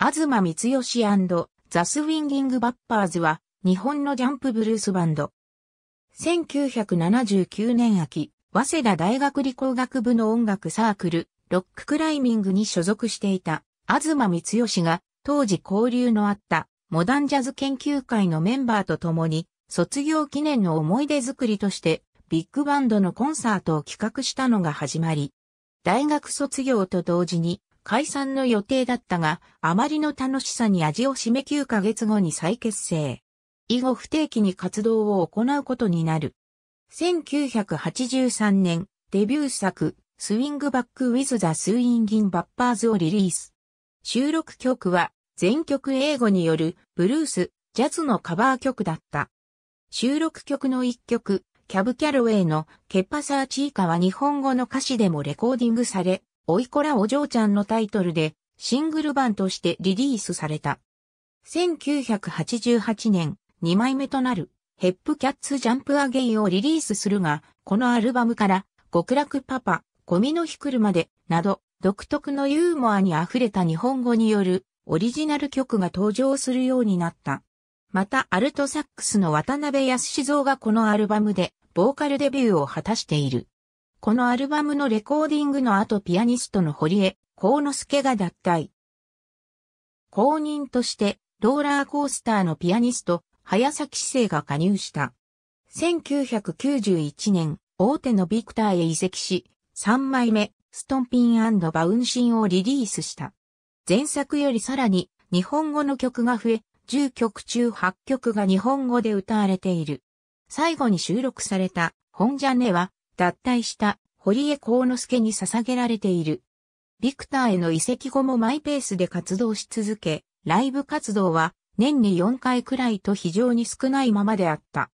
東光義&ザ・スウィンギング・バッパーズは日本のジャンプブルースバンド。1979年秋、早稲田大学理工学部の音楽サークル、ロッククライミングに所属していた東光義が当時交流のあったモダンジャズ研究会のメンバーと共に卒業記念の思い出作りとしてビッグバンドのコンサートを企画したのが始まり、大学卒業と同時に解散の予定だったが、あまりの楽しさに味をしめ9ヶ月後に再結成。以後不定期に活動を行うことになる。1983年、デビュー作、スウィングバック・ウィズ・ザ・スウィンギン・バッパーズをリリース。収録曲は、全曲英語による、ブルース、ジャズのカバー曲だった。収録曲の一曲、キャブ・キャロウェイのケッパ・サーチーカは日本語の歌詞でもレコーディングされ、おいこらお嬢ちゃんのタイトルでシングル版としてリリースされた。1988年2枚目となるヘップキャッツジャンプアゲインをリリースするが、このアルバムから極楽パパ、ゴミの日来るまでなど独特のユーモアに溢れた日本語によるオリジナル曲が登場するようになった。またアルトサックスの渡辺康三がこのアルバムでボーカルデビューを果たしている。このアルバムのレコーディングの後ピアニストの堀江幸之助が脱退。後任としてローラーコースターのピアニスト早崎至生が加入した。1991年大手のビクターへ移籍し3枚目ストンピン&バウンシンをリリースした。前作よりさらに日本語の曲が増え10曲中8曲が日本語で歌われている。最後に収録された本じゃねは脱退した堀江幸之助に捧げられている。ビクターへの移籍後もマイペースで活動し続け、ライブ活動は年に4回くらいと非常に少ないままであった。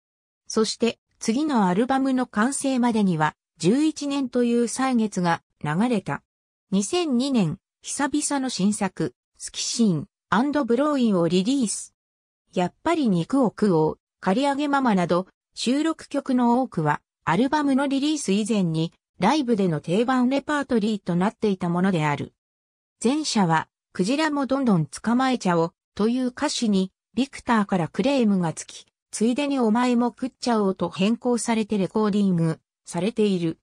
そして次のアルバムの完成までには11年という歳月が流れた。2002年、久々の新作、スキシーン&ブローインをリリース。やっぱり肉を食おう、刈り上げママなど収録曲の多くは、アルバムのリリース以前にライブでの定番レパートリーとなっていたものである。前者はクジラもどんどん捕まえちゃおうという歌詞にビクターからクレームがつき、ついでにお前も食っちゃおうと変更されてレコーディングされている。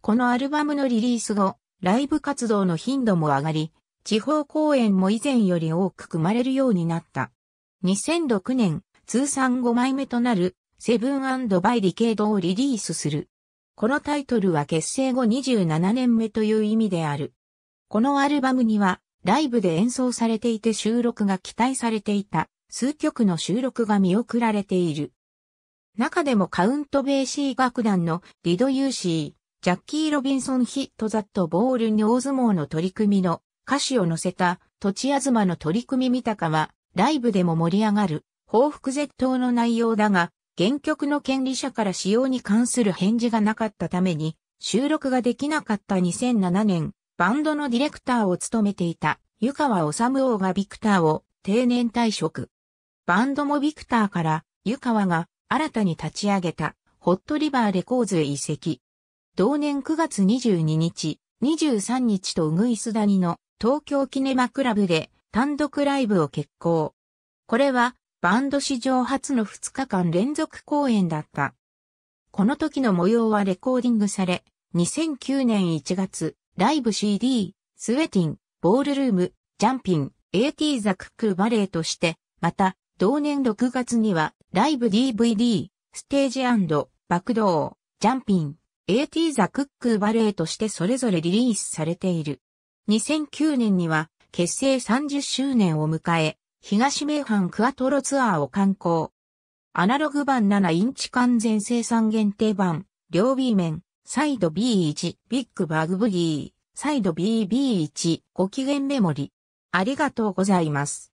このアルバムのリリース後、ライブ活動の頻度も上がり、地方公演も以前より多く組まれるようになった。2006年通算5枚目となるセブン&バイディケードをリリースする。このタイトルは結成後27年目という意味である。このアルバムにはライブで演奏されていて収録が期待されていた数曲の収録が見送られている。中でもカウントベーシー楽団のリド・ユーシー、ジャッキー・ロビンソン・ヒット・ザット・ボールに大相撲の取り組みの歌詞を載せた土地あずまの取り組み三鷹はライブでも盛り上がる報復絶倒の内容だが、原曲の権利者から使用に関する返事がなかったために収録ができなかった2007年、バンドのディレクターを務めていた湯川修央がビクターを定年退職。バンドもビクターから湯川が新たに立ち上げたホットリバーレコーズへ移籍。同年9月22日、23日とウグイス谷の東京キネマクラブで単独ライブを決行。これはバンド史上初の2日間連続公演だった。この時の模様はレコーディングされ、2009年1月、ライブ CD、スウェティン、ボールルーム、ジャンピン、AT ザクックバレーとして、また、同年6月には、ライブ DVD、ステージ&爆動、ジャンピン、AT ザクックバレーとしてそれぞれリリースされている。2009年には、結成30周年を迎え、東名阪クアトロツアーを敢行。アナログ版7インチ完全生産限定版、両 B 面、サイド B1、ビッグバグブギー、サイド BB1、ご機嫌メモリ。ありがとうございます。